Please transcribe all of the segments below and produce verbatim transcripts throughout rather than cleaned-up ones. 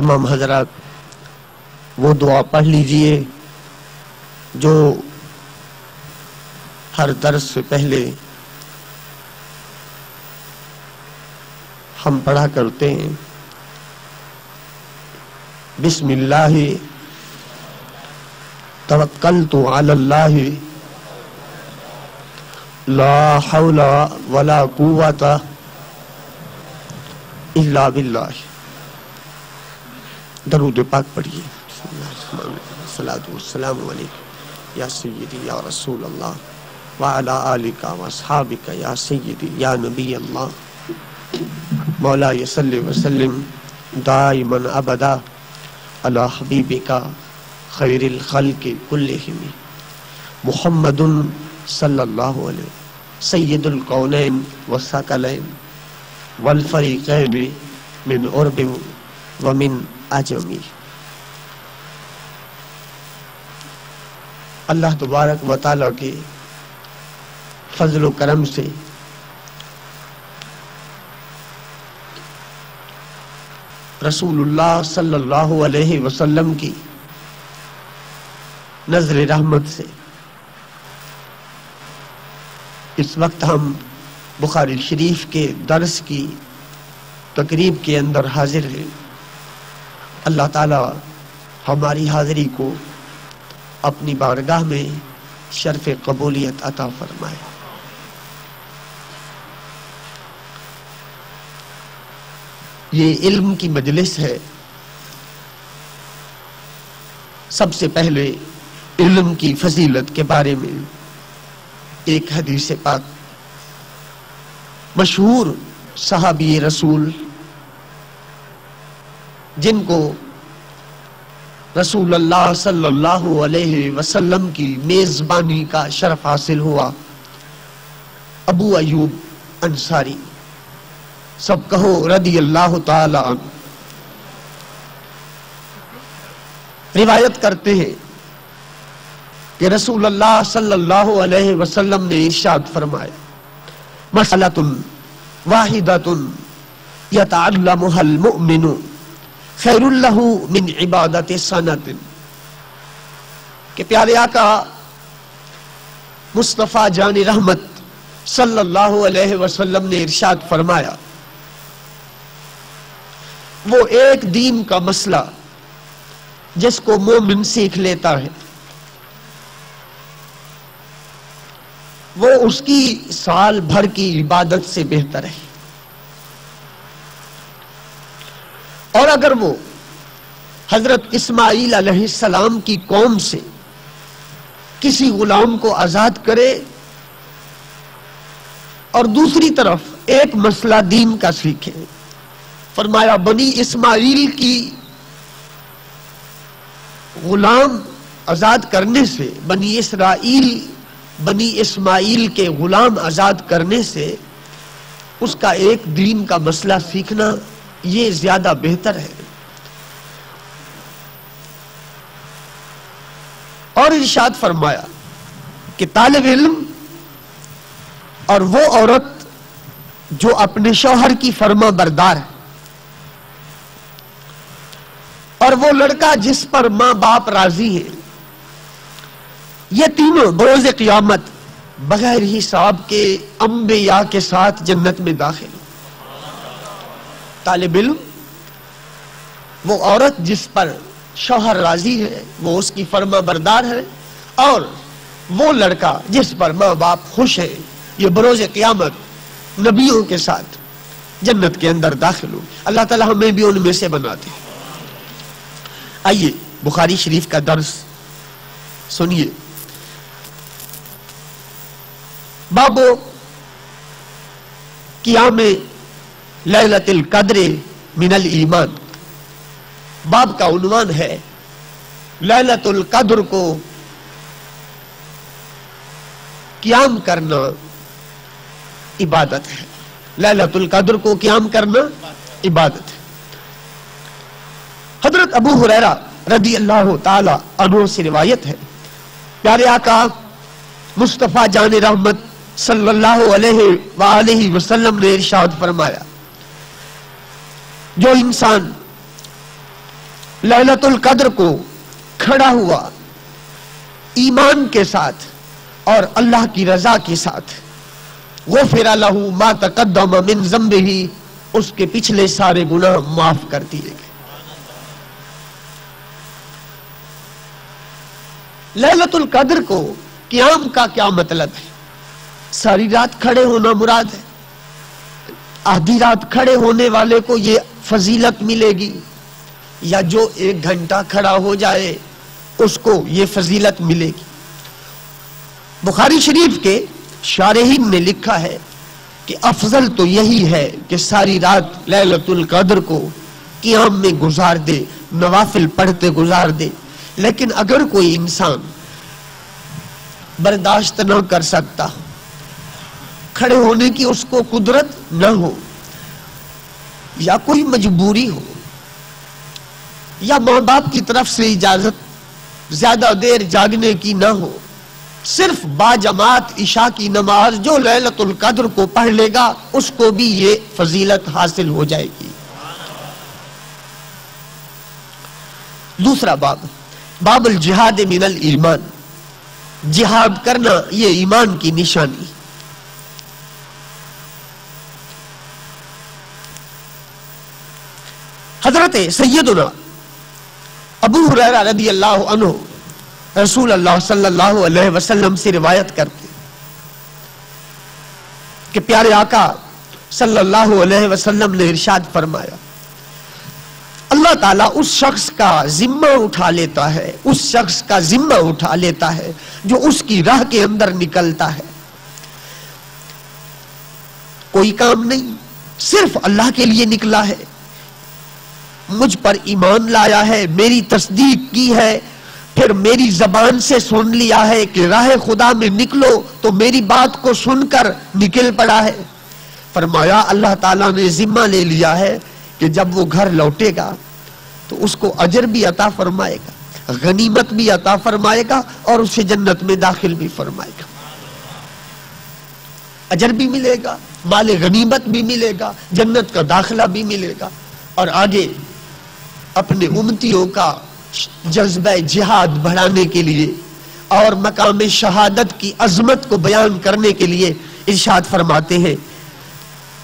तमाम हजरात वो दुआ पढ़ लीजिए जो हर दर्स से पहले हम पढ़ा करते हैं। बिस्मिल्लाहि तवक्कलतु अलल्लाहि ला हौला वला कुव्वता इल्ला बिल्लाह। दरूद पाक पढ़िए। सल्लल्लाहु अलैहि या सय्यदी या रसूल अल्लाह व अला आलिका व असहाबिका या सय्यदी या नबी अल्लाह। मौला सल्ली व सल्लिम दाइमन अबदा अला हबीबिका खैरिल खल्कि कुल्लिहिम मुहम्मदुन सल्लल्लाहु अलैहि सय्यदुल कौनैन व सकलैन वल फरीक़ैन मिन उर्बि व मिन अजमी। अल्लाह तबारक व तआला के फजल व करम से रसूलुल्लाह सल्लल्लाहु अलैहि वसल्लम की नजर रहमत से इस वक्त हम बुखारी शरीफ के दर्स की तकरीब के अंदर हाजिर हैं। अल्लाह ताला हमारी हाजिरी को अपनी बारगाह में शर्फ कबूलियत अता फरमाए। ये इल्म की मजलिस है। सबसे पहले इल्म की फजीलत के बारे में एक हदीस पाक मशहूर सहाबी रसूल जिनको रसूलुल्लाह सल्लल्लाहु अलैहि वसल्लम की मेजबानी का शरफ हासिल हुआ, अबू अय्यूब अंसारी सब कहो रदी अल्लाह ताला। रिवायत करते हैं कि रसूलुल्लाह सल्लल्लाहु अलैहि वसल्लम ने इरशाद फरमाया, मसलतुन वाहिदतुन यतअल्लमुहल मुमिनु खैरुल लहु मिन इबादति सनतिन। के प्यारे आका मुस्तफ़ा जानी रहमत सल्लल्लाहु अलैहि वसल्लम ने इरशाद फरमाया, वो एक दीन का मसला जिसको मोमिन सीख लेता है, वो उसकी साल भर की इबादत से बेहतर है। और अगर वो हजरत इस्माइल अलैहिस्सलाम की कौम से किसी गुलाम को आजाद करे और दूसरी तरफ एक मसला दीन का सीखे, फरमाया बनी इस्माइल की गुलाम आजाद करने से, बनी इसराइल बनी इस्माइल के गुलाम आजाद करने से उसका एक दीन का मसला सीखना ये ज्यादा बेहतर है। और इरशाद फरमाया कि तालिब इल्म और वो औरत जो अपने शौहर की फर्मा बरदार है, और वो लड़का जिस पर मां बाप राजी है, ये तीनों बरोज़ क़ियामत बगैर हिसाब के अंबिया के साथ जन्नत में दाखिल। तालिब इल्म वो औरत जिस पर शौहर राजी है, वो उसकी फर्मा बरदार है, और वो लड़का जिस पर माँ बाप खुश है, ये बरोज़ क़ियामत नबियों के साथ जन्नत के अंदर दाखिल हो। अल्लाह ताला हमें भी उनमें से बनाते हैं। आइए बुखारी शरीफ का दर्स सुनिए। बाबो कियामे लैलतुल कद्र मिनल ईमान। बाब का उन्वान है लैलतुल कद्र को कियाम करना इबादत है। लैलतुल कद्र को कियाम करना इबादत है। हजरत अबू हुरैरा रदी अल्लाह ताला अन्हु से रिवायत है, प्यारे आका मुस्तफ़ा जान रहमत सल्लल्लाहु अलैहि वालैहि वसल्लम ने इरशाद फरमाया, जो इंसान लैलतुल कद्र को खड़ा हुआ ईमान के साथ और अल्लाह की रजा के साथ। वो फिरा लहू मा तकद्दम मिन ज़म्बिही, उसके पिछले सारे गुनाह माफ कर दिए गए। लैलतुल कद्र को क़ियाम का क्या मतलब है? सारी रात खड़े होना मुराद है। आधी रात खड़े होने वाले को ये फजीलत मिलेगी, या जो एक घंटा खड़ा हो जाए उसको ये फजीलत मिलेगी। बुखारी शरीफ के शारहीन ने लिखा है कि अफजल तो यही है कि सारी रात लैलतुल कद्र को क़ियाम में गुजार दे, नवाफिल पढ़ते गुजार दे। लेकिन अगर कोई इंसान बर्दाश्त ना कर सकता, खड़े होने की उसको कुदरत ना हो, या कोई मजबूरी हो, या माँ बाप की तरफ से इजाजत ज्यादा देर जागने की ना हो, सिर्फ बाजमात इशा की नमाज जो लैलतुल कद्र को पढ़ लेगा उसको भी ये फजीलत हासिल हो जाएगी। दूसरा बाब, बाबुल जिहाद मिनल ईमान, जिहाद करना ये ईमान की निशानी। हजरत सैयदना अबू हुरैरा रज़ी अल्लाह अन्हु रसूल अल्लाह सल्लल्लाहु अलैहि वसल्लम से रिवायत करते कि प्यारे आका सल्लल्लाहु अलैहि वसल्लम ने इरशाद फरमाया, अल्लाह ताला उस शख्स का जिम्मा उठा लेता है, उस शख्स का जिम्मा उठा लेता है जो उसकी राह के अंदर निकलता है। कोई काम नहीं, सिर्फ अल्लाह के लिए निकला है, मुझ पर ईमान लाया है, मेरी तस्दीक की है, फिर मेरी जबान से सुन लिया है कि राह खुदा में निकलो, तो मेरी बात को सुनकर निकल पड़ा है। फरमाया अल्लाह ताला ने जिम्मा ले लिया है कि जब वो घर लौटेगा तो उसको अजर भी अता फरमाएगा, गनीमत भी अता फरमाएगा और उसे जन्नत में दाखिल भी फरमाएगा। अजर भी मिलेगा, माल गनीमत भी मिलेगा, जन्नत का दाखिला भी मिलेगा, और आगे अपने उम्मतियों का जज्बा जिहाद बढ़ाने के लिए और मकाम शहादत की अजमत को बयान करने के लिए इरशाद फरमाते हैं,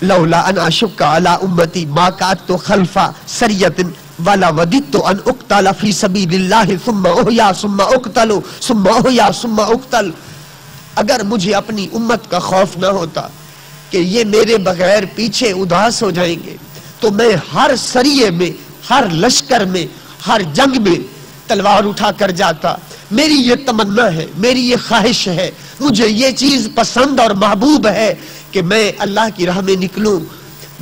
लौला अन अशुक्का अला उम्मती मा कातु खल्फा सरियतिन वला वदितु अन उक्तला फी सबीलिल्लाह सुम्मा उहया सुम्मा उक्तलु सुम्मा उहया सुम्मा उक्तल। अगर मुझे अपनी उम्मत का खौफ ना होता कि ये मेरे बगैर पीछे उदास हो जाएंगे, तो मैं हर सरिये में, हर लश्कर में, हर जंग में तलवार उठा कर जाता। मेरी ये तमन्ना है, मेरी ये ख्वाहिश है, मुझे ये चीज पसंद और महबूब है कि मैं अल्लाह की राह में निकलूं,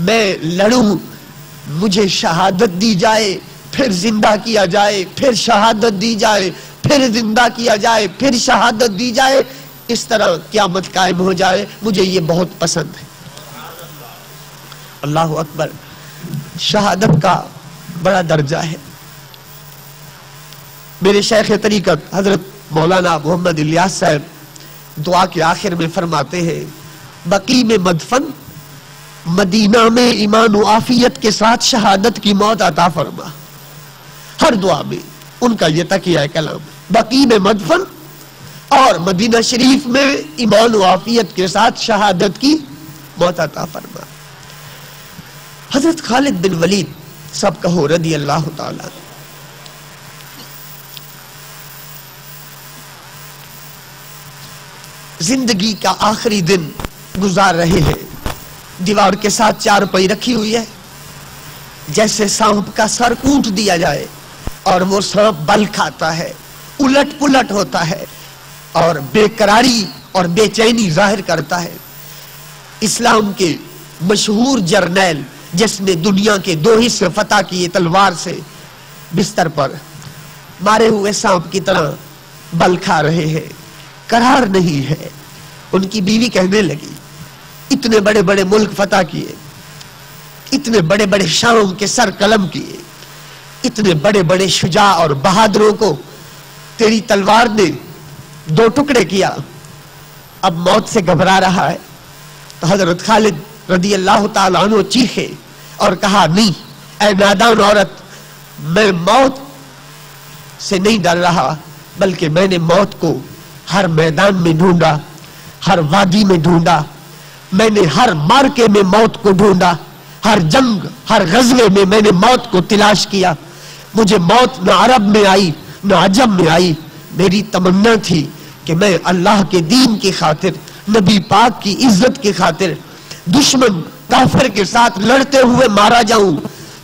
मैं लड़ूं, मुझे शहादत दी जाए, फिर जिंदा किया जाए, फिर शहादत दी जाए, फिर जिंदा किया जाए, फिर शहादत दी जाए, इस तरह क़यामत कायम हो जाए, मुझे ये बहुत पसंद है। अल्लाहू अकबर, शहादत का बड़ा दर्जा है। मेरे शेख तरीकत हजरत मौलाना मोहम्मद इलियास साहब दुआ के आखिर में फरमाते हैं, बकी में मदफन, मदीना में ईमान व आफियत के साथ शहादत की मौत अता फरमा। हर दुआ में उनका ये तकिया है कलाम, बकी में मदफन और मदीना शरीफ में ईमान व आफियत के साथ शहादत की मौत अता फरमा। हजरत खालिद बिन वलीद सब कहो रदी अल्लाह ताला, जिंदगी का आखिरी दिन गुजार रहे हैं, दीवार के साथ चारपाई रखी हुई है, जैसे सांप का सर कूट दिया जाए और वो सांप बल खाता है, उलट पुलट होता है और बेकरारी और बेचैनी जाहिर करता है। इस्लाम के मशहूर जर्नैल जिसने दुनिया के दो हिस्से फतह किए तलवार से, बिस्तर पर मारे हुए सांप की तरह बल खा रहे हैं, करार नहीं है। उनकी बीवी कहने लगी, इतने बड़े बड़े मुल्क फतह किए, इतने बड़े बड़े शाहों के सर कलम किए, इतने बड़े बड़े शुजा और बहादुरों को तेरी तलवार ने दो टुकड़े किया, अब मौत से घबरा रहा है। तो हजरत खालिद रदी अल्लाह ताला अन्हो चीखे और कहा, नहीं ऐ नादान औरत, मैं मौत से नहीं डर रहा, बल्कि मैंने मौत को हर मैदान में ढूंढा, हर वादी में ढूंढा, मैंने हर मार्के में मौत को ढूंढा, हर जंग हर गजबे में मैंने मौत को तलाश किया। मुझे मौत न अरब में आई न अजब में आई। मेरी तमन्ना थी कि मैं अल्लाह के दीन की खातिर, नबी पाक की इज्जत की खातिर दुश्मन काफिर के साथ लड़ते हुए मारा जाऊं,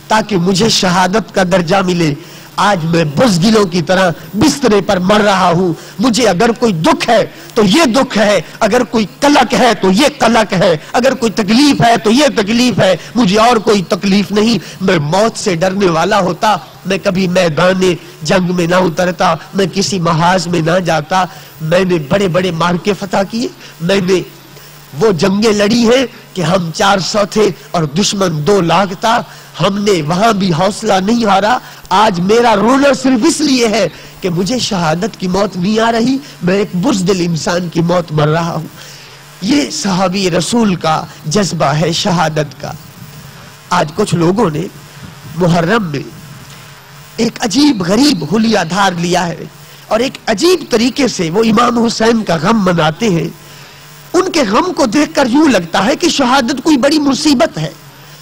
ताकि मुझे शहादत का दर्जा मिले। आज मैं बुज़दिलों की तरह बिस्तरे पर मर रहा हूँ। मुझे अगर कोई दुख है तो ये दुख है, अगर कोई कलक है तो ये कलक है, अगर कोई तकलीफ है तो ये तकलीफ है, मुझे और कोई तकलीफ नहीं। मैं मौत से डरने वाला होता, मैं कभी मैदान जंग में ना उतरता, मैं किसी महाज में ना जाता। मैंने बड़े बड़े मार्के फतह किए, मैंने वो जंगे लड़ी है कि हम चार सौ थे और दुश्मन दो लाख था। हमने वहां भी हौसला नहीं हारा। आज मेरा रोना सिर्फ इसलिए है कि मुझे शहादत की मौत नहीं आ रही, मैं एक बुज़दिल इंसान की मौत मर रहा हूँ। ये सहाबी रसूल का जज्बा है शहादत का। आज कुछ लोगों ने मुहर्रम में एक अजीब गरीब हुलिया धार लिया है और एक अजीब तरीके से वो इमाम हुसैन का गम मनाते हैं। उनके गम को देखकर यूं लगता है कि शहादत कोई बड़ी मुसीबत है।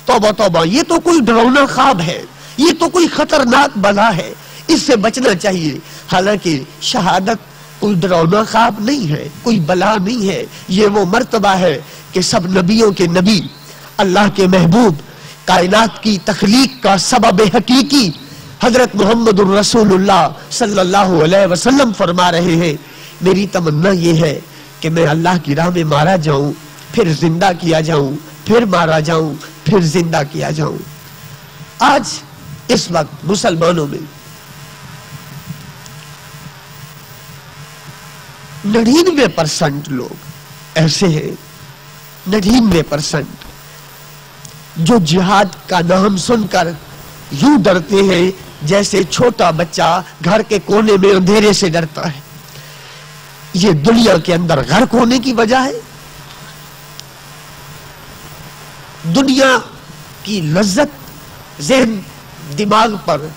तौबा तौबा, ये तो कोई डरावना ख्वाब है, ये तो कोई खतरनाक बला है, इससे बचना चाहिए। हालांकि शहादत कोई डरावना ख्वाब नहीं है, कोई बला नहीं है। ये वो मर्तबा है कि सब नबियों के नबी, अल्लाह के महबूब, कायनात की तखलीक का सबब हकीकी हजरत मोहम्मद रसूलुल्लाह सल्लल्लाहु अलैहि वसल्लम फरमा रहे हैं, मेरी तमन्ना ये है कि मैं अल्लाह की राह में मारा जाऊं, फिर जिंदा किया जाऊं, फिर मारा जाऊं, फिर जिंदा किया जाऊं। आज इस वक्त मुसलमानों में नड़िनवे परसेंट लोग ऐसे हैं, नड़िनवे परसेंट जो जिहाद का नाम सुनकर यूं डरते हैं जैसे छोटा बच्चा घर के कोने में अंधेरे से डरता है। ये दुनिया के अंदर गर्क होने की वजह है। दुनिया की लज्जत ज़हन दिमाग पर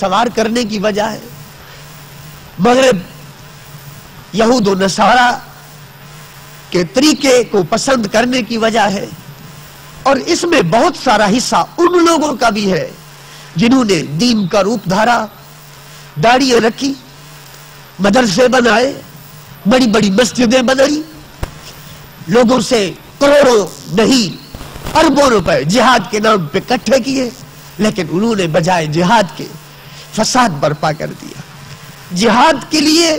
सवार करने की वजह है। मगरब यहूद और नसारा के तरीके को पसंद करने की वजह है। और इसमें बहुत सारा हिस्सा उन लोगों का भी है जिन्होंने दीन का रूप धारा, दाढ़ियां रखी, मदरसे बनाए, बड़ी बड़ी मस्जिदें बनाई, लोगों से करोड़ों नहीं अरबों रुपए जिहाद के नाम पे इकट्ठे किए, लेकिन उन्होंने बजाय जिहाद के फसाद बर्पा कर दिया। जिहाद के लिए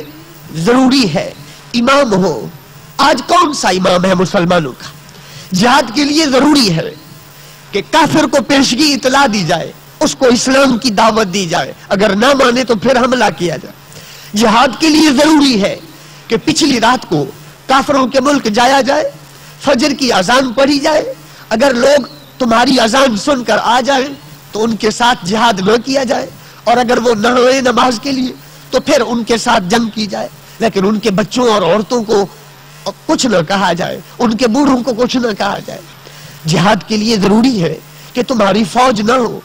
जरूरी है इमाम हो। आज कौन सा इमाम है मुसलमानों का? जिहाद के लिए जरूरी है कि काफिर को पेशगी इतला दी जाए, उसको इस्लाम की दावत दी जाए, अगर ना माने तो फिर हमला किया जाए। जिहाद के लिए जरूरी है कि पिछली रात को काफरों के मुल्क जाया जाए, फजर की अजान पढ़ी जाए, अगर लोग तुम्हारी अजान सुनकर आ जाए तो उनके साथ जिहाद न किया जाए, और अगर वो न आए नमाज के लिए तो फिर उनके साथ जंग की जाए, लेकिन उनके बच्चों और औरतों को कुछ न कहा जाए, उनके बूढ़ों को कुछ न कहा जाए। जिहाद के लिए जरूरी है कि तुम्हारी फौज न हो,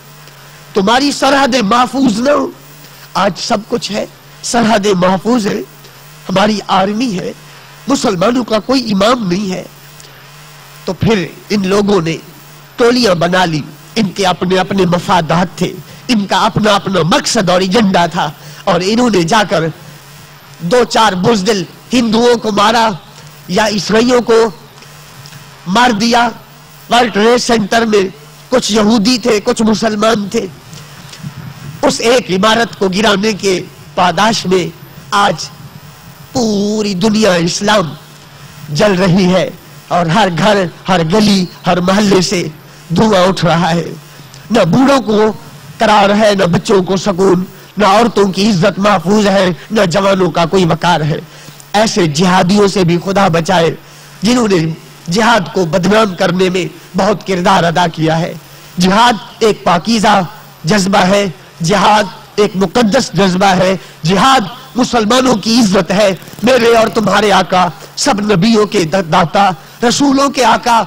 तुम्हारी सरहदें महफूज न हो। आज सब कुछ है, सरहदें महफूज है, हमारी आर्मी है, मुसलमानों का कोई इमाम नहीं है। तो फिर इन लोगों ने टोलियां बना ली, इनके अपने अपने मफादात थे, इनका अपना अपना मकसद और एजेंडा था, और इन्होंने जाकर दो चार बुज़दिल हिंदुओं को मारा या ईसाइयों को मार दिया। वर्ल्ड ट्रेड सेंटर में कुछ यहूदी थे, कुछ मुसलमान थे। उस एक इमारत को गिराने के पादाश में आज पूरी दुनिया इस्लाम जल रही है और हर घर, हर गली, हर मोहल्ले से धुआं उठ रहा है। न बूढ़ों को करार है, न बच्चों को सकून, न औरतों की इज्जत महफूज है, न जवानों का कोई वकार है। ऐसे जिहादियों से भी खुदा बचाए जिन्होंने जिहाद को बदनाम करने में बहुत किरदार अदा किया है। जिहाद एक पाकीज़ा जज्बा है, जिहाद एक मुकद्दस जज्बा है, जिहाद मुसलमानों की इज्जत है। मेरे और तुम्हारे आका, सब नबियों के दाता, रसूलों के आका,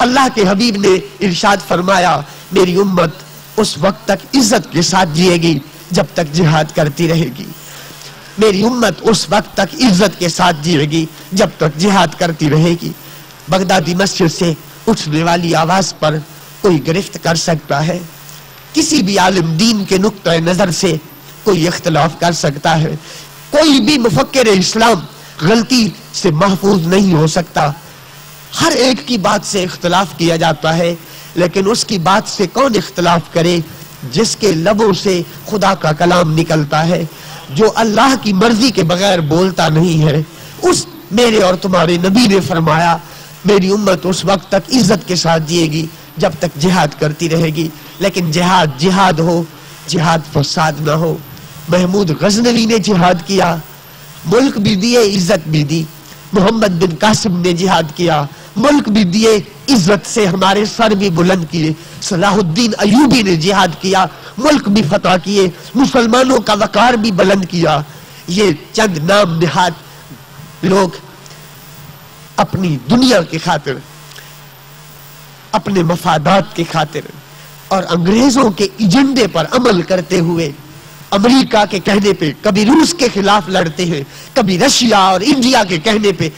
अल्लाह के हबीब ने इरशाद फरमाया, मेरी उम्मत उस वक्त तक इज्जत के साथ जिएगी जब तक जिहाद करती रहेगी। मेरी उम्मत उस वक्त तक इज्जत के साथ जिएगी जब तक जिहाद करती रहेगी। बगदादी मस्जिद से उठने वाली आवाज़ पर कोई गिरफ्त कर सकता है, किसी भी आलिम दीन के नुक्ते नज़र से कोई इख्तलाफ कर सकता है, कोई भी मुफक्किर इस्लाम गलती से महफूज नहीं हो सकता। हर एक की बात से इख्तलाफ किया जाता है, लेकिन उसकी बात से कौन इख्तलाफ करे जिसके लबों से खुदा का कलाम निकलता है, जो अल्लाह की मर्जी के बगैर बोलता नहीं है। उस मेरे और तुम्हारे नबी ने फरमाया, मेरी उम्मत उस वक्त तक इज्जत के साथ जिएगी जब तक जिहाद करती रहेगी, लेकिन जिहाद जिहाद हो, जिहाद फसाद ना हो। महमूद गजनवी ने जिहाद किया, मुल्क भी दिए इज्जत भी दी। मोहम्मद बिन कासिम ने जिहाद किया, मुल्क भी दिए, इज्जत से हमारे सर भी बुलंद किए। सलाहुद्दीन अयूबी ने जिहाद किया, मुल्क भी फतह किए, मुसलमानों का वकार भी बुलंद किया। ये चंद नाम निहाद लोग अपनी दुनिया की खातिर, अपने मफादात की खातिर और अंग्रेजों के एजेंडे पर अमल करते हुए अमेरिका के कहने पे कभी रूस के खिलाफ लड़ते हैं, कभी रशिया और इंडिया के कहने पे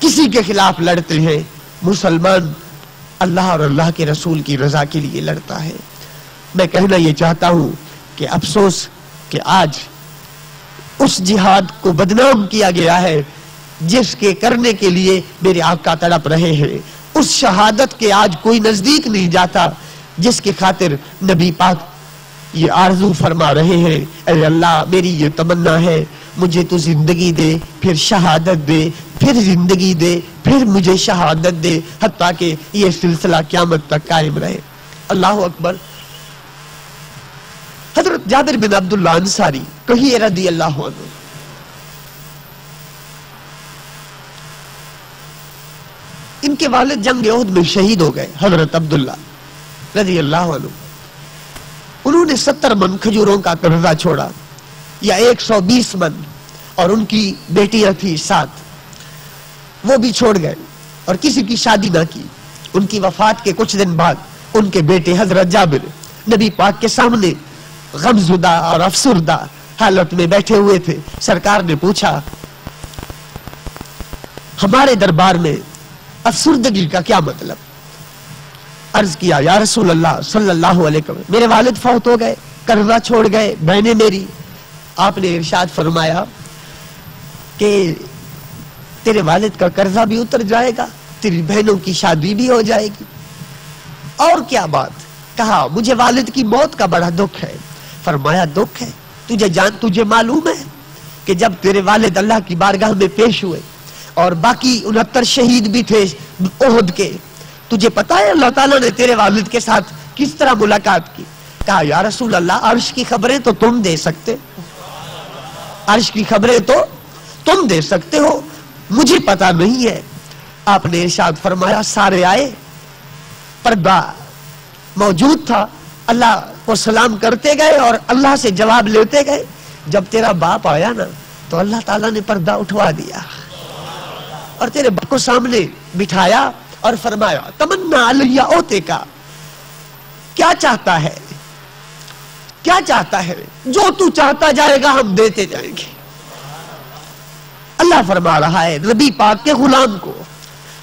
किसी के खिलाफ लड़ते हैं। मुसलमान अल्लाह और अल्लाह के रसूल की रजा के लिए लड़ता है। मैं कहना ये चाहता हूँ कि अफसोस कि आज उस जिहाद को बदनाम किया गया है जिसके करने के लिए मेरे आका तड़प रहे हैं। उस शहादत के आज कोई नजदीक नहीं जाता जिसकी खातिर नबी पाक ये आरजू फरमा रहे हैं, अरे अल्लाह मेरी ये तमन्ना है मुझे तू जिंदगी दे फिर शहादत दे, फिर जिंदगी दे फिर मुझे शहादत दे, हत्ता कि ये सिलसिला क़यामत तक कायम रहे। अल्लाह अकबर। हजरत जाबिर बिन अब्दुल्ला अंसारी कहिए रदी अल्लाह अन्हु, इनके वालिद जंग उहद में शहीद हो गए। हजरत अब्दुल्ला रदी अल्लाह अन्हु, उन्होंने सत्तर मन खजूरों का कर्जा छोड़ा या एक सौ बीस मन, और उनकी बेटियां थी सात, वो भी छोड़ गए और किसी की शादी ना की। उनकी वफात के कुछ दिन बाद उनके बेटे हजरत जाबिर नबी पाक के सामने गमजुदा और अफसरदा हालत में बैठे हुए थे। सरकार ने पूछा, हमारे दरबार में अफसरदगी का क्या मतलब? अर्ज किया, या रसूल अल्लाह सल्लल्लाहु अलैहि वसल्लम, मेरे वालिद फौत हो गए, कर्जा छोड़ गए, बहने मेरी। आपने इरशाद फरमाया कि तेरे वालिद का कर्जा भी उतर जाएगा, तेरी बहनों की शादी भी हो जाएगी, और क्या बात? कहा, मुझे वालिद की मौत का बड़ा दुख है। फरमाया, दुख है? तुझे जान तुझे मालूम है कि जब तेरे वालिद अल्लाह की बारगाह में पेश हुए और बाकी उनहत्तर शहीद भी थे ओहद के, तुझे पता है अल्लाह ताला ने तेरे वालिद के साथ किस तरह मुलाकात की? कहा, या रसूल अल्लाह, अर्श की खबरें तो तुम दे सकते अर्श की खबरें तो तुम दे सकते हो, मुझे पता नहीं है। आपने इरशाद फरमाया, सारे आए, पर्दा मौजूद था, अल्लाह को सलाम करते गए और अल्लाह से जवाब लेते गए। जब तेरा बाप आया ना तो अल्लाह ताला ने पर्दा उठवा दिया और तेरे बाप को सामने बिठाया और फरमाया, तमन्ना अलिया ओते का, क्या चाहता है क्या चाहता है जो तू चाहता जाएगा हम देते जाएंगे। अल्लाह फरमा रहा है नबी पाक के गुलाम को।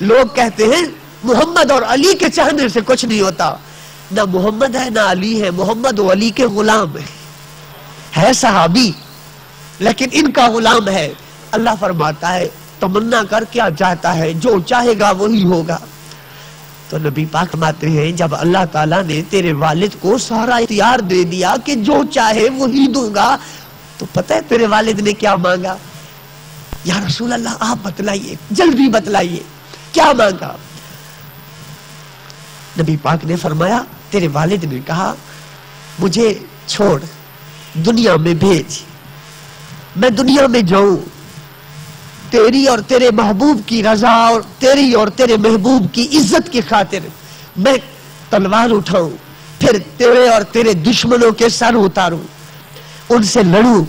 लोग कहते हैं मोहम्मद और अली के चाहने से कुछ नहीं होता, ना मोहम्मद है ना अली है, मोहम्मद और अली के गुलाम है, है सहाबी लेकिन इनका गुलाम है। अल्लाह फरमाता है तमन्ना कर, क्या चाहता है, जो चाहेगा वही होगा। तो नबी पाक मानते हैं, जब अल्लाह ताला ने तेरे वालिद को सारा इख्तियार दे दिया कि जो चाहे वही दूंगा, तो पता है तेरे वालिद ने क्या मांगा? या रसूल अल्लाह आप बतलाइए, जल्दी बतलाइए, क्या मांगा? नबी पाक ने फरमाया, तेरे वालिद ने कहा, मुझे छोड़ दुनिया में भेज, मैं दुनिया में जाऊं, तेरी और तेरे महबूब की रजा और तेरी और तेरे महबूब की इज्जत की खातिर मैं तलवार उठाऊं, फिर तेरे और तेरे दुश्मनों के सर उतारूं, उनसे लड़ूं,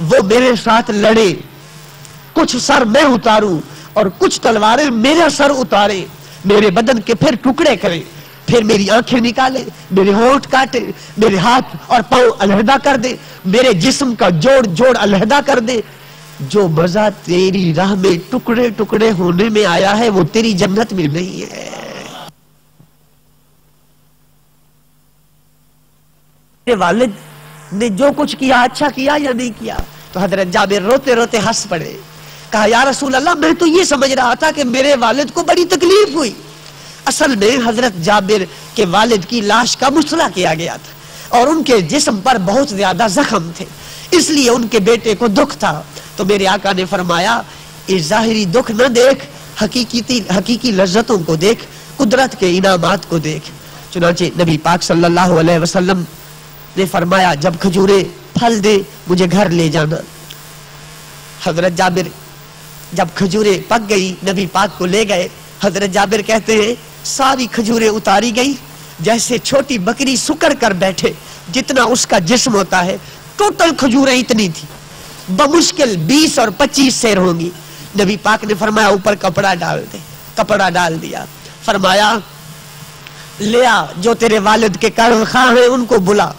वो मेरे साथ लड़े, कुछ सर मैं उतारूं और कुछ तलवारें मेरा सर उतारे, मेरे बदन के फिर टुकड़े करें, फिर मेरी आंखें निकाले, मेरे होंठ काटे, मेरे हाथ और पांव अलहदा कर दे, मेरे जिस्म का जोड़ जोड़ अलहदा कर दे। जो मजा तेरी राह में टुकड़े टुकड़े होने में आया है वो तेरी जन्नत में नहीं है। मेरे वालिद ने जो कुछ किया अच्छा किया या नहीं किया? तो हजरत जाबिर रोते रोते हंस पड़े, कहा या रसूल अल्लाह, मैं तो ये समझ रहा था कि मेरे वालिद को बड़ी तकलीफ हुई। असल में हजरत जाबिर के वालिद की लाश का मुसला किया गया था और उनके जिस्म पर बहुत ज्यादा जख्म थे, इसलिए उनके बेटे को दुख था। तो मेरे आका ने फरमाया, इस जाहिरी दुख न देख, हकीकी हकीकी लज्जतों को देख, कुदरत के इनामात को देख। चुनाचे नबी पाक सल्लल्लाहु अलैहि वसल्लम ने फरमाया, जब खजूरे फल दे मुझे घर ले जाना। हजरत जाबिर जब खजूरे पक गई नबी पाक को ले गए। हजरत जाबिर कहते हैं सारी खजूरें उतारी गई, जैसे छोटी बकरी सुकर कर बैठे, जितना उसका जिस्म होता है। टोटल खजूरें इतनी थी, बमुश्किल बीस और पच्चीस शेर होंगी। नबी पाक ने फरमाया ऊपर कपड़ा डाल दे, कपड़ा डाल दिया। फरमाया ले आ, जो तेरे वालिद के कर्ज खां हैं उनको बुला।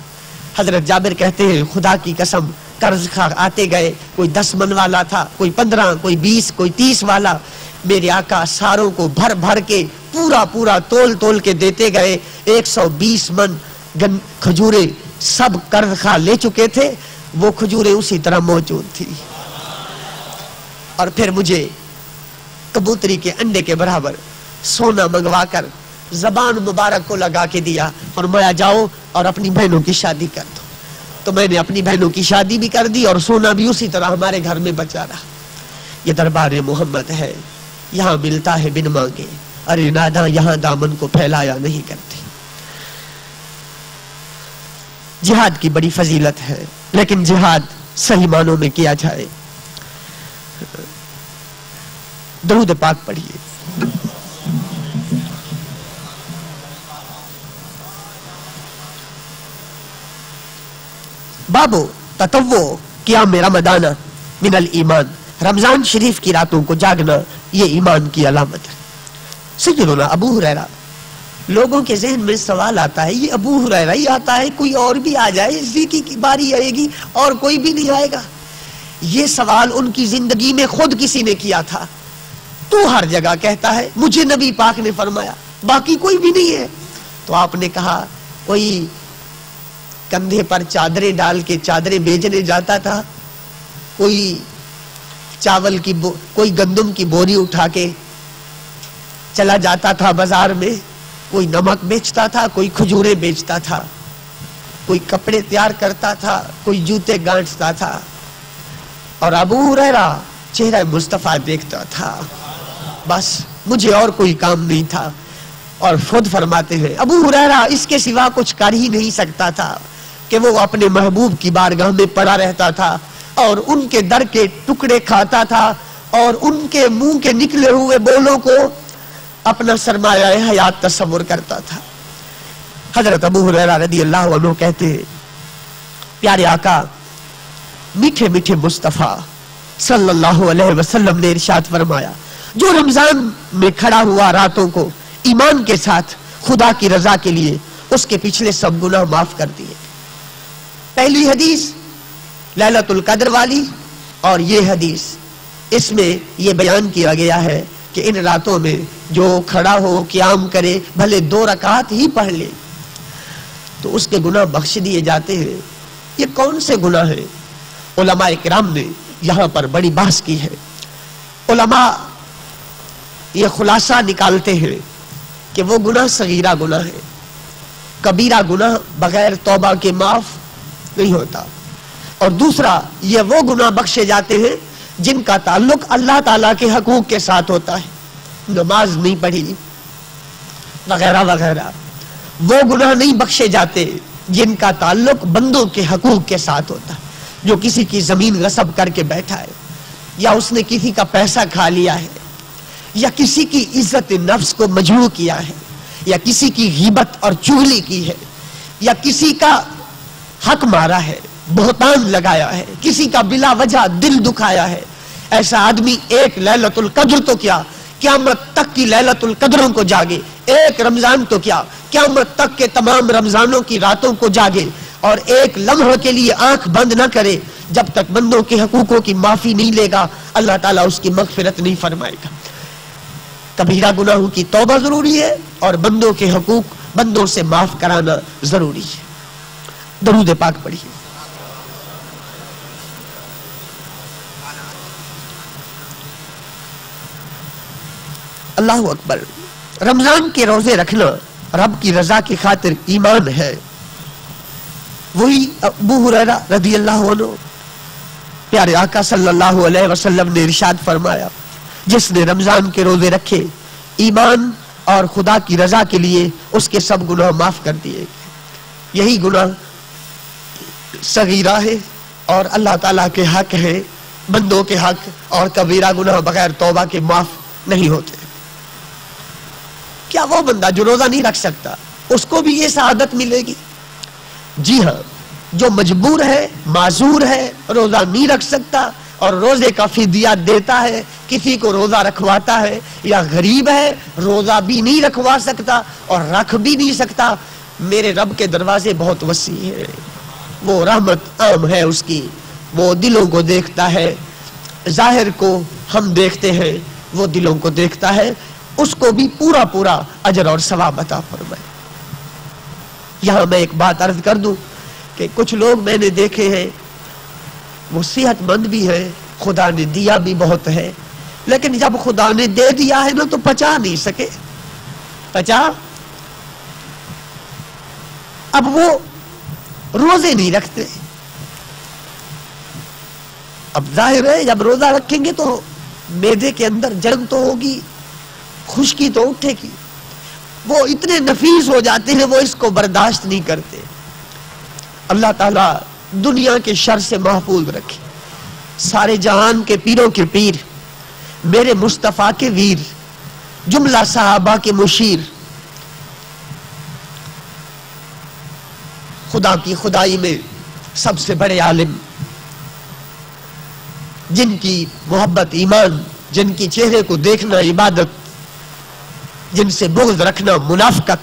हजरत जाबिर कहते हैं खुदा की कसम, कर्ज खां आते गए, कोई दस मन वाला था, कोई पंद्रह, कोई बीस, कोई तीस वाला। मेरे आका सारों को भर भर के पूरा पूरा तोल तोल के देते गए। एक सौ बीस मन गन खजूरे सब कर्ज खा ले चुके थे, वो खजूरें उसी तरह मौजूद थी। और फिर मुझे कबूतरी के अंडे के बराबर सोना मंगवा कर जबान मुबारक को लगा के दिया। फरमाया जाओ और अपनी बहनों की शादी कर दो। तो मैंने अपनी बहनों की शादी भी कर दी और सोना भी उसी तरह हमारे घर में बचा रहा। ये दरबार मोहम्मद है, यहाँ मिलता है बिन मांगे, अरे नादा यहाँ दामन को फैलाया नहीं करते। जिहाद की बड़ी फजीलत है, लेकिन जिहाद सही मानों में किया जाए। दरूद पाक पढ़िए। बाबो तत्वो क्या मेरा मदाना मिनल ईमान, रमजान शरीफ की रातों को जागना ये ईमान की अलामत है। सैयदना अबू हुरैरा, लोगों के जहन में सवाल आता है, ये अबू हुरैरा ही आता है, कोई और भी आ जाए इसी की बारी आएगी और कोई भी नहीं आएगा। ये सवाल उनकी जिंदगी में खुद किसी ने किया था। तो हर जगह कहता है मुझे नबी पाक ने फरमाया, बाकी कोई भी नहीं है। तो आपने कहा कोई कंधे पर चादरें डाल के चादरें बेचने जाता था, कोई चावल की कोई गंदम की बोरी उठा के चला जाता था बाजार में, कोई नमक बेचता था, कोई खजूरें बेचता था, कोई कपड़े तैयार करता था, कोई जूते गांठता था। और अबू हुरैरा चेहरा मुस्तफा देखता था, बस मुझे और कोई काम नहीं था। और खुद फरमाते हैं अबू हुरैरा इसके सिवा कुछ कर ही नहीं सकता था कि वो अपने महबूब की बारगाह में पड़ा रहता था और उनके दर के टुकड़े खाता था और उनके मुंह के निकले हुए बोलों को अपना सरमाया हयात तस्वुर करता था। हजरत अबू हुरैरा रज़ी अल्लाहु अन्हु कहते हैं प्यारे आका मीठे मीठे मुस्तफ़ा सल्लल्लाहु अलैहि वसल्लम ने इरशाद फरमाया, जो रमजान में खड़ा हुआ रातों को ईमान के साथ खुदा की रजा के लिए, उसके पिछले सब गुनाह माफ कर दिए। पहली हदीस लैलतुल कद्र वाली और ये हदीस, इसमें यह बयान किया गया है कि इन रातों में जो खड़ा हो क़ियाम करे भले दो रकात ही पढ़ ले तो उसके गुनाह बख्श दिए जाते हैं। ये कौन से गुनाह हैं? उलमा इकराम ने यहाँ पर बड़ी बहस की है। उलमा ये खुलासा निकालते हैं कि वो गुनाह सगीरा गुनाह है, कबीरा गुनाह बगैर तौबा के माफ नहीं होता। और दूसरा ये वो गुनाह बख्शे जाते हैं जिनका ताल्लुक अल्लाह ताला के हकूक के साथ होता है, नमाज नहीं पढ़ी वगैरह वगैरह। वो गुनाह नहीं बख्शे जाते जिनका ताल्लुक बंदों के हकूक के साथ होता है, जो किसी की जमीन गसब करके बैठा है या उसने किसी का पैसा खा लिया है या किसी की इज्जत नफ्स को मजरू किया है या किसी की गिबत और चुगली की है या किसी का हक मारा है, बहुतान लगाया है, किसी का बिला वजह दिल दुखाया है। ऐसा आदमी एक लैलतुल कद्र तो क्या क़यामत तक की लैलतुल कद्रों को जागे, एक रमजान तो क्या क़यामत तक के तमाम रमज़ानों की रातों को जागे और एक लम्हे के लिए आंख बंद ना करे जब तक बंदों के हकूक़ों की माफ़ी नहीं लेगा, अल्लाह ताला उसकी मग़फ़िरत नहीं फरमाएगा। कबीरा गुनाहों की तौबा ज़रूरी है और बंदों के हकूक़ बंदों से माफ़ कराना ज़रूरी है। दरूद पाक पढ़िए। अल्लाहु अकबर। रमजान के रोजे रखना रब की रजा की खातिर ईमान है। वही अबू हुरैरा रज़ी अल्लाहु अन्हु प्यारे आका सल्लल्लाहु अलैहि वसल्लम ने इरशाद फरमाया, जिसने रमजान के रोजे रखे ईमान और खुदा की रजा के लिए उसके सब गुनाह माफ कर दिए। यही गुनाह सगीरा है और अल्लाह ताला के हक है, बंदों के हक और कबीरा गुनाह बगैर तौबा के माफ नहीं होते। क्या वो बंदा जो रोजा नहीं रख सकता उसको भी ये सआदत मिलेगी? जी हाँ, जो मजबूर है, माजूर है, रोजा नहीं रख सकता और रोजे का फिदिया देता है, किसी को रोजा रखवाता है, या गरीब है रोजा भी नहीं रखवा सकता और रख भी नहीं सकता, मेरे रब के दरवाजे बहुत वसी है, वो रहमत आम है उसकी, वो दिलों को देखता है। जाहिर को हम देखते हैं, वो दिलों को देखता है, उसको भी पूरा पूरा अजर और सवाब अता फरमाए। यहाँ मैं एक बात अर्ज कर दूं कि कुछ लोग मैंने देखे हैं वो सेहतमंद भी है, खुदा ने दिया भी बहुत है, लेकिन जब खुदा ने दे दिया है ना तो पचा नहीं सके, पचा। अब वो रोजे नहीं रखते। अब जाहिर है जब रोजा रखेंगे तो मेदे के अंदर जंग तो होगी, खुशकी तो उठेगी, वो इतने नफीस हो जाते हैं वो इसको बर्दाश्त नहीं करते। अल्लाह ताला दुनिया के शर से महफूज रखे। सारे जहान के पीरों के पीर, मेरे मुस्तफ़ा के वीर, जुमला साहबा के मुशीर, खुदा की खुदाई में सबसे बड़े आलिम, जिनकी मोहब्बत ईमान, जिनकी चेहरे को देखना इबादत, जिनसे बुग़्ज़ रखना मुनाफकत,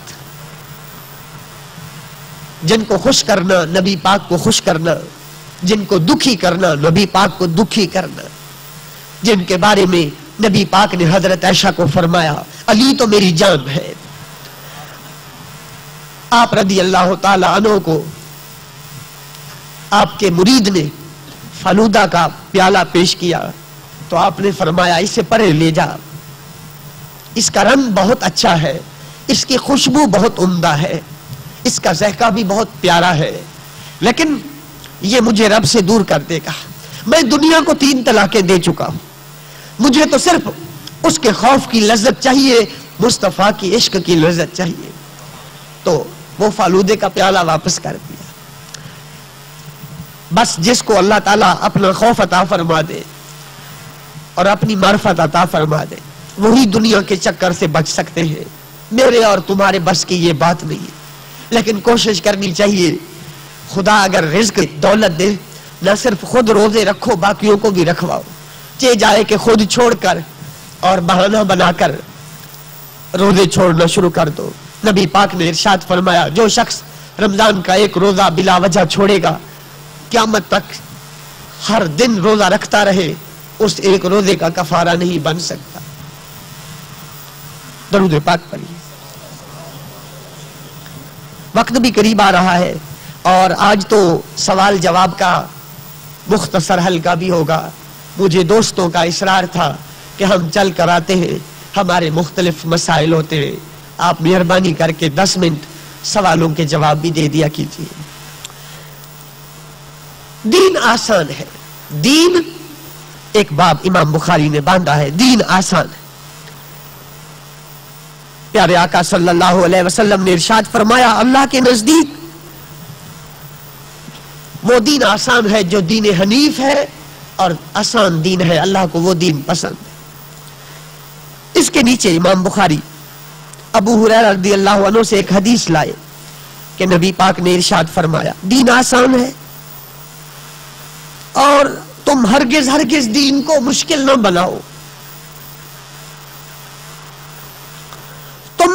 जिनको खुश करना नबी पाक को खुश करना, जिनको दुखी करना नबी पाक को दुखी करना, जिनके बारे में नबी पाक ने हजरत आयशा को फरमाया, अली तो मेरी जान है। आप रदी अल्लाह ताला अन्हो को आपके मुरीद ने फलूदा का प्याला पेश किया तो आपने फरमाया, इसे परे ले जा, इसका रंग बहुत अच्छा है, इसकी खुशबू बहुत उम्दा है, इसका ज़ायका भी बहुत प्यारा है, लेकिन ये मुझे रब से दूर कर देगा। मैं दुनिया को तीन तलाकें दे चुका हूँ, मुझे तो सिर्फ उसके खौफ की लज्जत चाहिए, मुस्तफ़ा की इश्क की लज्जत चाहिए। तो वो फालूदे का प्याला वापस कर दिया। बस जिसको अल्लाह ताला अपना खौफ अता फरमा दे और अपनी मार्फत अता फरमा दे वही दुनिया के चक्कर से बच सकते हैं। मेरे और तुम्हारे बस की ये बात नहीं है, लेकिन कोशिश करनी चाहिए। खुदा अगर रिज्क दौलत दे ना सिर्फ खुद रोजे रखो, बाकियों को भी रखवाओ। चे जाए कि खुद छोड़कर और बहाना बनाकर रोजे छोड़ना शुरू कर दो। नबी पाक ने इरशाद फरमाया, जो शख्स रमजान का एक रोजा बिला वजह छोड़ेगा, क़यामत तक हर दिन रोजा रखता रहे, उस एक रोजे का कफारा नहीं बन सकता। दरूद पाक पढ़िए। वक्त भी करीब आ रहा है और आज तो सवाल जवाब का मुख्तसर हल्का भी होगा। मुझे दोस्तों का इसरार था कि हम चल कर आते हैं, हमारे मुख्तलिफ मसाइल होते हैं, आप मेहरबानी करके दस मिनट सवालों के जवाब भी दे दिया कीजिए। दीन आसान है, दीन एक बाब इमाम बुखारी ने बांधा है, दीन आसान है। प्यारे आका सल्लल्लाहु अलैहि वसल्लम ने इरशाद फरमाया, अल्लाह के नजदीक वो दीन आसान है जो दीन हनीफ है और आसान दीन है, अल्लाह को वो दीन पसंद है। इसके नीचे इमाम बुखारी अबू हुरैरा रज़ियल्लाहु अन्हु से एक हदीस लाए कि नबी पाक ने इरशाद फरमाया, दीन आसान है और तुम हरगिज हरगिज दीन को मुश्किल न बनाओ।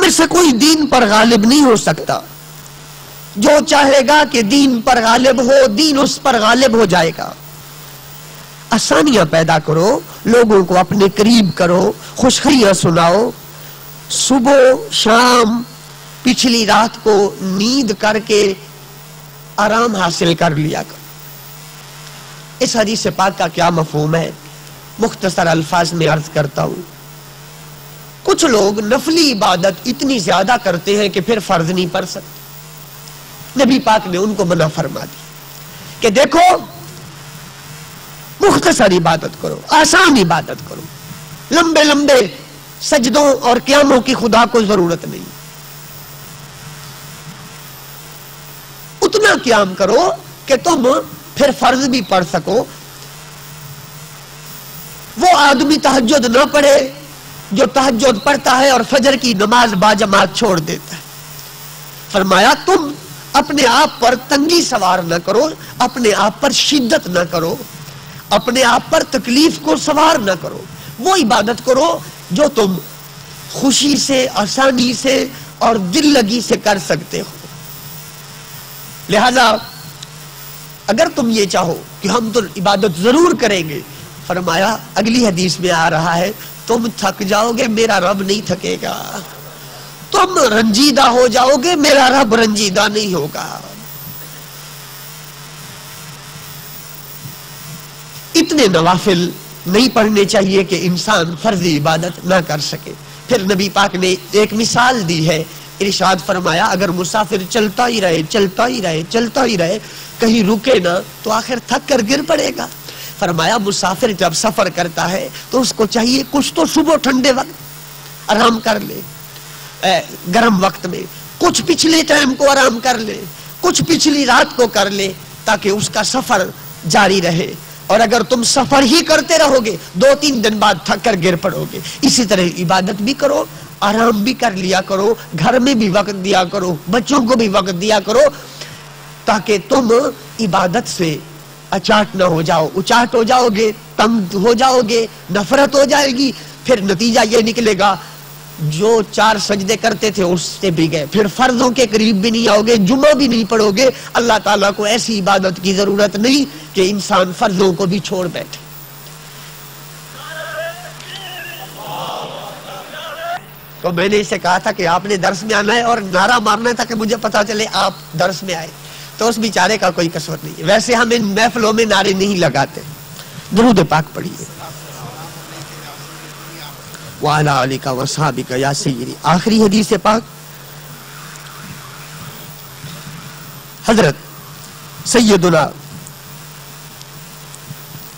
में से कोई दीन पर गालिब नहीं हो सकता। जो चाहेगा कि दीन पर गालिब हो, दीन उस पर गालिब हो जाएगा। आसानियां पैदा करो, लोगों को अपने करीब करो, खुशखबरियां सुनाओ। सुबह शाम पिछली रात को नींद करके आराम हासिल कर लिया कर। इस हदीस पाक का क्या मफहूम है, मुख्तसर अल्फाज में अर्ज करता हूं। कुछ लोग नफली इबादत इतनी ज्यादा करते हैं कि फिर फर्ज नहीं पड़ सकते। नबी पाक ने उनको मना फरमा दी कि देखो मुख्तसर इबादत करो, आसान इबादत करो, लंबे लंबे सजदों और क्यामों की खुदा को जरूरत नहीं। उतना क्याम करो कि तुम फिर फर्ज भी पढ़ सको। वो आदमी तहज्जुद न पढ़े जो तहज्जुद पढ़ता है और फजर की नमाज बाजमात छोड़ देता है। फरमाया तुम अपने आप पर तंगी सवार न करो, अपने आप पर शिद्दत न करो, अपने आप पर तकलीफ को सवार न करो। वो इबादत करो जो तुम खुशी से, आसानी से और दिल लगी से कर सकते हो। लिहाजा अगर तुम ये चाहो कि हम तो इबादत जरूर करेंगे, फरमाया अगली हदीस में आ रहा है, तुम थक जाओगे, मेरा रब नहीं थकेगा। तुम रंजीदा हो जाओगे, मेरा रब रंजीदा नहीं होगा। इतने नवाफिल नहीं पढ़ने चाहिए कि इंसान फर्जी इबादत ना कर सके। फिर नबी पाक ने एक मिसाल दी है, इरशाद फरमाया अगर मुसाफिर चलता ही रहे चलता ही रहे चलता ही रहे कहीं रुके ना तो आखिर थक कर गिर पड़ेगा। फरमाया मुसाफिर जब सफर करता है तो उसको चाहिए कुछ तो सुबह ठंडे वक्त आराम कर ले, गर्म वक्त में कुछ पिछले टाइम को आराम कर ले, कुछ पिछली रात को कर ले, ताकि उसका सफर जारी रहे। और अगर तुम सफर ही करते रहोगे दो तीन दिन बाद थक कर गिर पड़ोगे। इसी तरह इबादत भी करो, आराम भी कर लिया करो, घर में भी वक्त दिया करो, बच्चों को भी वक्त दिया करो, ताकि तुम इबादत से अचाट ना हो जाओ। उचाट हो जाओगे, तंग हो जाओगे, नफरत हो जाएगी, फिर नतीजा ये निकलेगा जो चार सजदे करते थे उससे भी गए, फिर फर्जों के करीब भी नहीं आओगे, जुमा भी नहीं पढ़ोगे। अल्लाह ताला को ऐसी इबादत की जरूरत नहीं कि इंसान फर्जों को भी छोड़ बैठे। तो मैंने इसे कहा था कि आपने दर्स में आना है और नारा मारना है ताकि मुझे पता चले आप दर्स में आए। तो उस बेचारे का कोई कसूर नहीं है। वैसे हम इन महफिलों में नारे नहीं लगाते। दुरूद पाक पढ़िए। वाला अली का वसाबी का या सैयदी। आखिरी हदीस पाक हजरत सैयदुना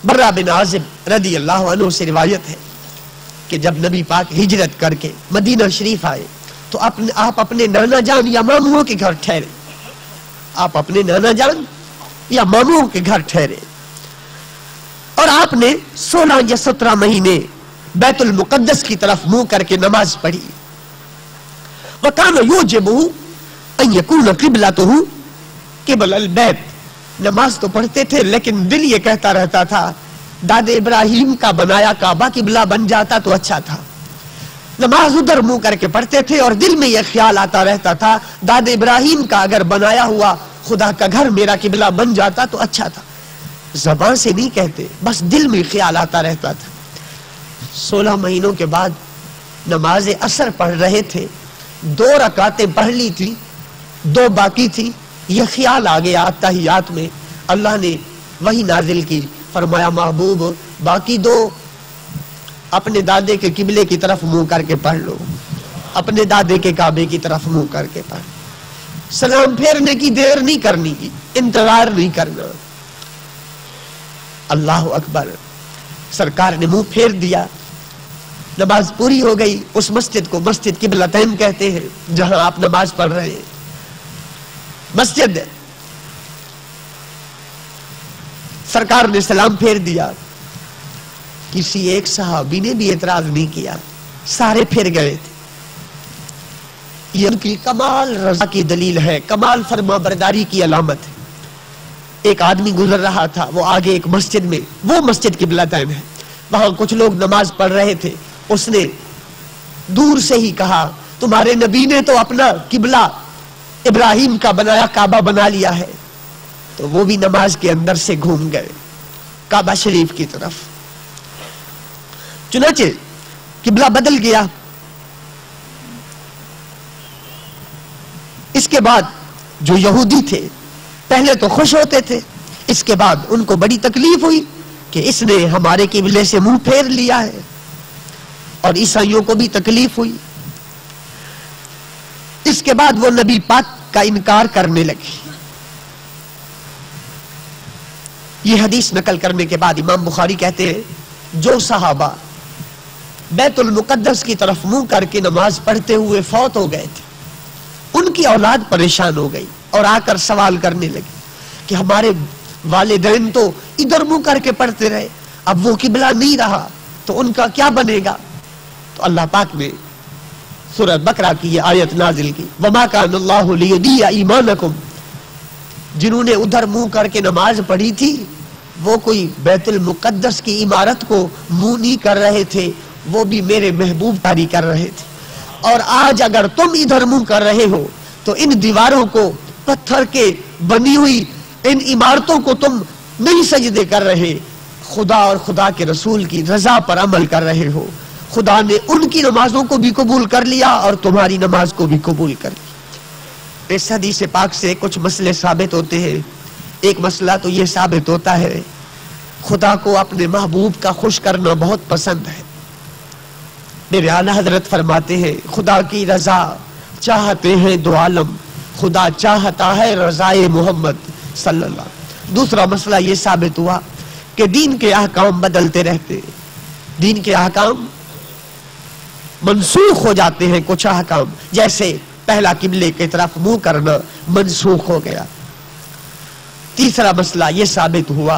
बर्रा बिन आजिब रदी अल्लाह अन्हु से रिवायत है कि जब नबी पाक हिजरत करके मदीना शरीफ आए तो अपने आप अपने नाना जान या मामूओं के घर ठहरे। आप अपने नाना जान या मामूओं के घर ठहरे और आपने सोलह या सत्रह महीने बैतुल मुकद्दस की तरफ मुंह करके नमाज पढ़ी। वकान युजिबु अन यकुन क़िबलतहु क़िबलल बैत। नमाज तो पढ़ते थे लेकिन दिल ये कहता रहता था दादे इब्राहिम का बनाया काबा किबला बन जाता तो अच्छा था। नमाज उधर मुंह करके पढ़ते थे और दिल में यह ख्याल आता रहता था दादे इब्राहिम का अगर बनाया हुआ खुदा का घर मेरा किबला बन जाता तो अच्छा था। जबान से नहीं कहते, बस दिल में ख्याल आता रहता था। सोलह महीनों के बाद नमाज असर पढ़ रहे थे, दो रकातें पढ़ ली थी, दो बाकी थी। यह ख्याल आ गया अत्तहियात में। अल्लाह ने वही नाजिल की, फरमाया महबूब बाकी दो अपने दादे के किबले की तरफ मुंह करके पढ़ लो, अपने दादे के काबे की तरफ मुंह करके पढ़। सलाम फेरने की देर नहीं करनी की, इंतजार नहीं करना। अल्लाह अकबर। सरकार ने मुंह फेर दिया, नमाज पूरी हो गई। उस मस्जिद को मस्जिद किबलतैन कहते हैं जहां आप नमाज पढ़ रहे हैं। मस्जिद सरकार ने सलाम फेर दिया, किसी एक सहाबी ने भी एतराज नहीं किया, सारे फेर गए थे। ये उनकी कमाल रजा की दलील है, कमाल फरमा बरदारी की अलामत है। एक आदमी गुजर रहा था, वो आगे एक मस्जिद में, वो मस्जिद किबलतैन है, वहां कुछ लोग नमाज पढ़ रहे थे। उसने दूर से ही कहा तुम्हारे नबी ने तो अपना किबला इब्राहिम का बनाया काबा बना लिया है। तो वो भी नमाज के अंदर से घूम गए काबा शरीफ की तरफ, चुनाचे किबला बदल गया। इसके बाद जो यहूदी थे पहले तो खुश होते थे, इसके बाद उनको बड़ी तकलीफ हुई कि इसने हमारे किबले से मुंह फेर लिया है, और ईसाइयों को भी तकलीफ हुई। इसके बाद वो नबी पाक का इनकार करने लगे। ये हदीस नकल करने के बाद इमाम बुखारी कहते हैं जो सहाबा बैतुल मुकद्दस की तरफ मुंह करके नमाज पढ़ते हुए फौत हो गए थे, उनकी औलाद परेशान हो गई और आकर सवाल करने लगी कि हमारे वालिदैन तो इधर मुंह करके पढ़ते रहे, अब वो किबला नहीं रहा तो उनका क्या बनेगा। तो अल्लाह पाक ने सूरह बकरा की आयत नाजिल की, वमा कान अल्लाहु लियदीया ईमानकुम। जिन्होंने उधर मुंह करके नमाज पढ़ी थी वो कोई बैतुल मुकद्दस की इमारत को मुंह नहीं कर रहे थे, वो भी मेरे महबूब तारी कर रहे थे। और आज अगर तुम इधर मुंह कर रहे हो तो इन दीवारों को, पत्थर के बनी हुई इन इमारतों को तुम नहीं सजदे कर रहे, खुदा और खुदा के रसूल की रजा पर अमल कर रहे हो। खुदा ने उनकी नमाजों को भी कबूल कर लिया और तुम्हारी नमाज को भी कबूल कर लिया। इस हदीस पाक से कुछ मसले साबित होते हैं। एक मसला तो ये साबित होता है खुदा को अपने महबूब का खुश करना बहुत पसंद है। मेरे आला हजरत फरमाते हैं खुदा की रजा चाहते हैं दो आलम, खुदा चाहता है रजाए मोहम्मद सल्लल्लाहु अलैहि वसल्लम। दूसरा मसला ये साबित हुआ कि दीन के अहकाम बदलते रहते, दीन के अहकाम मंसूख हो जाते हैं। कुछ अहकाम जैसे पहला किबले की तरफ मुंह करना मंसूख हो गया। तीसरा मसला ये साबित हुआ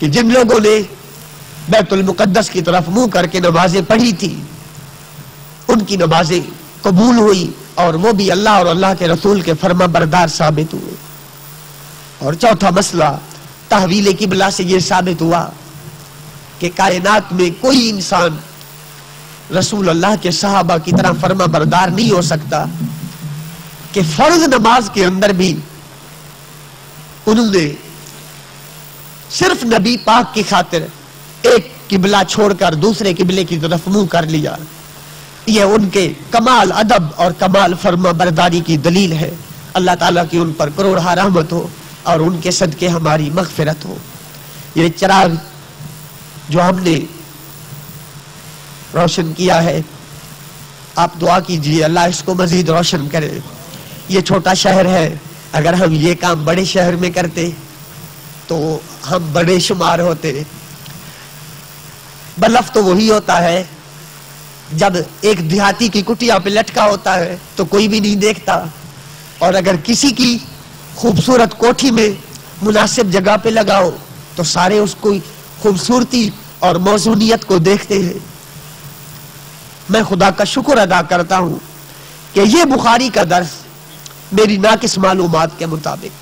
कि जिन लोगों ने बैतुल मुकद्दस की तरफ मुंह करके नमाजें पढ़ी थी उनकी नमाजें कबूल हुई, और वो भी अल्लाह और अल्लाह के रसूल के फर्मा बरदार साबित हुए। और चौथा मसला तहवील किबला से ये साबित हुआ कि कायनात में कोई इंसान रसूल अल्लाह के सहाबा की तरह फर्मा बरदार नहीं हो सकता कि फर्ज नमाज के अंदर भी उन्होंने सिर्फ नबी पाक की खातिर एक किबला छोड़कर दूसरे किबले की तरफ मुंह कर लिया। यह उनके कमाल अदब और कमाल फर्मा बरदारी की दलील है। अल्लाह ताला की उन पर करोड़ा रहमत हो और उनके सदके हमारी मगफिरत हो। ये चिराग जो हमने रोशन किया है, आप दुआ कीजिए अल्लाह इसको मजीद रोशन करे। ये छोटा शहर है, अगर हम ये काम बड़े शहर में करते तो हम बड़े शुमार होते। बलफ तो वही होता है जब एक देहाती की कुटिया पे लटका होता है तो कोई भी नहीं देखता, और अगर किसी की खूबसूरत कोठी में मुनासिब जगह पे लगाओ तो सारे उसको खूबसूरती और मौजूनियत को देखते हैं। मैं खुदा का शुक्र अदा करता हूँ कि ये बुखारी का दर्स मेरी नाकिस मालूमात के मुताबिक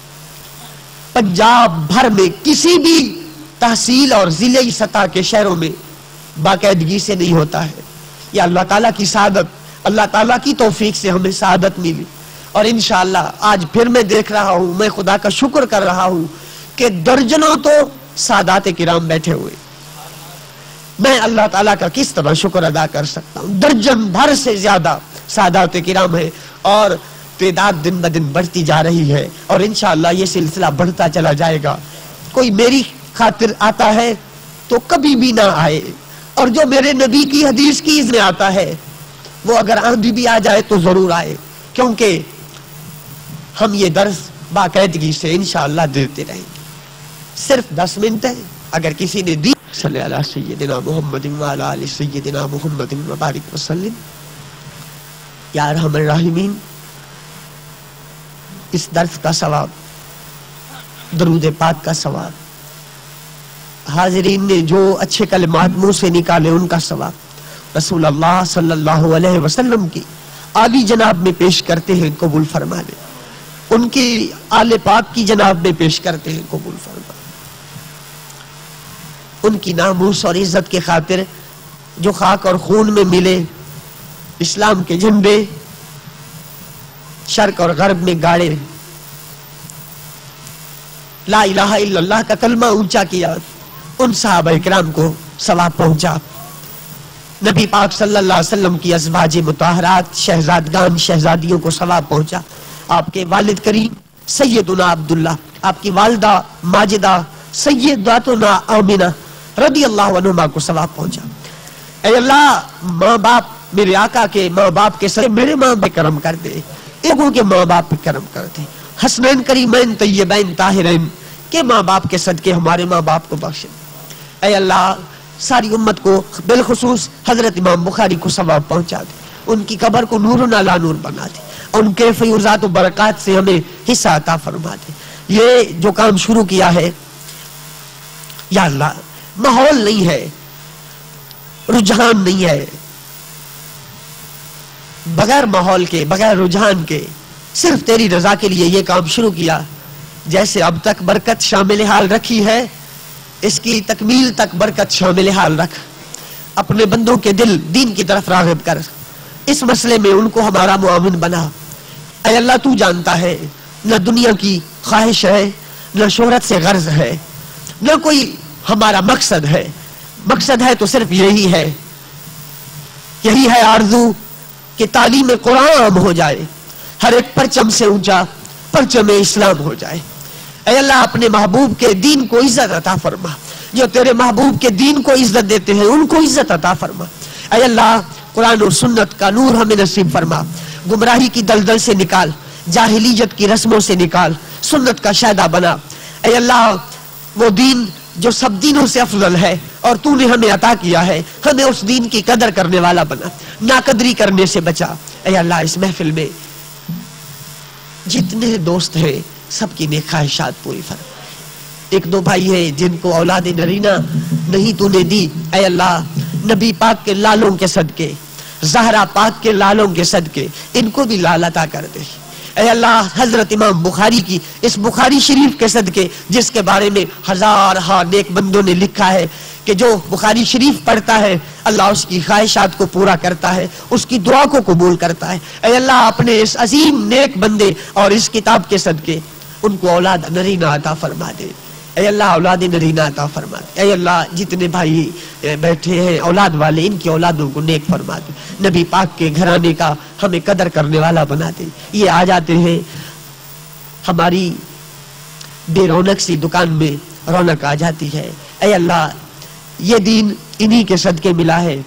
पंजाब भर में किसी भी तहसील और जिले सतह के शहरों में बाकायदगी से नहीं होता है। या अल्लाह ताला की सादत, अल्लाह ताला की तौफीक से हमें सादत मिली, और इंशाअल्लाह आज फिर मैं देख रहा हूँ, मैं खुदा का शुक्र कर रहा हूँ कि दर्जनों तो सादात किराम बैठे हुए। मैं अल्लाह ताला का किस तरह शुक्र अदा कर सकता हूँ। दर्जन भर से ज्यादा सादात किराम है और तादाद दिन ब दिन बढ़ती जा रही है, और इंशाअल्लाह ये सिलसिला बढ़ता चला जाएगा। कोई मेरी खातिर आता है तो कभी भी ना आए, और जो मेरे नबी की हदीस की इज़्न आता है वो अगर आंधी भी आ जाए तो जरूर आए, क्योंकि हम ये दर्स बाकायदगी से इंशाअल्लाह देते रहेंगे। सिर्फ दस मिनट है, अगर किसी ने दी सल्लल्लाहु अलैहि सय्यदिना मुहम्मद व अला आलि सय्यदिना मुहम्मद व बारिक वसल्लम। या रहमान रहीमीन, इस दर्स का सवाब, दरूद पाक का सवाब, हाजरीन ने जो अच्छे कलमात मुंह से निकाले उनका सवाब, रसूल अल्लाह सल्लल्लाहु अलैहि वसल्लम की आली जनाब में पेश करते हैं कबूल फरमा ले, उनकी आले पाक की जनाब में पेश करते हैं कबूल फरमा, उनकी नामूस और इज्जत के खातिर जो खाक और खून में मिले, इस्लाम के झंडे शर्क और गर्ब में गाड़े, ला इलाहा इल्लल्लाह का कलमा ऊंचा किया, उन सहाबाए किराम को सवाब पहुंचा। नबी पाक सल्लल्लाहो अलैहि वसल्लम की अज़वाज मुताहरात शहजादगान शहजादियों को सवाब पहुंचा। आपके वालिद करीम सैयदना अब्दुल्ला, आपकी वालिदा माजिदा सैयदना आमिना रदी अल्लाह अन्हुमा को सवाब पहुंचा। ऐ अल्लाह, माँ बाप मेरे आका के माँ बाप के सर मेरे माँ पे करम कर दे, एगों के माँ बाप पे करम कर दे, हसनैन करीमैन तय्यबैन ताहिरैन के माँ बाप के सदके हमारे माँ बाप को बख्शे। ऐ अल्लाह, सारी उम्मत को बिलखुसूस हजरत इमाम बुखारी को सवाब पहुंचा दे, उनकी कबर को नूर नाला नूर बना दे और उनके फैज़ात और बरक़ात से हमें हिस्सा अता फरमा दे। ये जो काम शुरू किया है, या अल्लाह, माहौल नहीं है, रुझान नहीं है, बगैर माहौल के बगैर रुझान के सिर्फ तेरी रजा के लिए ये काम शुरू किया। जैसे अब तक बरकत शामिल हाल रखी है, इसकी तकमील तक बरकत शामिल हाल रख। अपने बंदों के दिल दीन की तरफ राग़िब कर, इस मसले में उनको हमारा मुआविन बना। ऐ अल्लाह, तू जानता है न दुनिया की ख्वाहिश है, न शोहरत से गर्ज है, न कोई हमारा मकसद है। मकसद है तो सिर्फ यही है, यही है आरज़ू कि तालीम कुरान आम हो जाए, हर एक परचम से ऊंचा परचम इस्लाम हो जाए। ऐ अल्लाह, अपने महबूब के दीन को इज्जत अता फरमा, जो तेरे महबूब के दीन को इज्जत देते हैं उनको इज्जत अता फरमा। ऐ अल्लाह, कुरान और सुन्नत का नूर हमें नसीब फरमा, गुमराही की दलदल से निकाल, जाहिलियत की रस्मों से निकाल, सुन्नत का शायदा बना। ऐ अल्लाह, वो दीन जो सब दीनों से अफजल है और तूने हमें अता किया है, हमें उस दीन की कदर करने वाला बना, नाकदरी करने से बचा। ऐ अल्लाह, इस महफिल में जितने दोस्त हैं सबकी नेक ख्वाहिशात पूरी फरमा। एक दो भाई है जिनको औलाद नरीना नहीं तूने दी, ऐ अल्लाह, नबी पाक के लालों के सदके, जहरा पाक के लालों के सदके, इनको भी लालता कर दे। ऐ अल्लाह, हजरत इमाम बुखारी की इस बुखारी शरीफ के सदके, जिसके बारे में हजार हा नेक बंदों ने लिखा है कि जो बुखारी शरीफ पढ़ता है अल्लाह उसकी ख्वाहिशात को पूरा करता है, उसकी दुआ को कबूल करता है। ऐ अल्लाह, अपने इस अजीम नेक बंदे और इस किताब के सदके उनको औलाद नरीना अता फरमा दे। ऐ अल्लाह, औलाद नरीना अता फरमा दे। ऐ अल्लाह, जितने भाई बैठे हैं औलाद वाले, इनकी औलादों को नेक फरमा दे, नबी पाक के घराने का हमें कदर करने वाला बना दे। ये आ जाते हैं हमारी बेरौनक सी दुकान में रौनक आ जाती है। ऐ अल्लाह, ये दीन इन्हीं के सदके मिला है,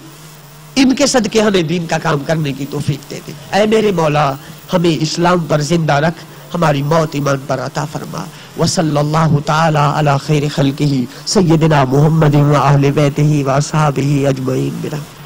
इनके सदके हमें दीन का काम करने की तौफीक दे दे। ऐ मेरे मौला, हमें इस्लाम पर जिंदा रख, हमारी मौत ईमान पर अता फरमा। वसल्लल्लाहु ताला अला खैर खल्किही सय्यदना मुहम्मद व अहले बैतिही व असहाबिही अजमईन।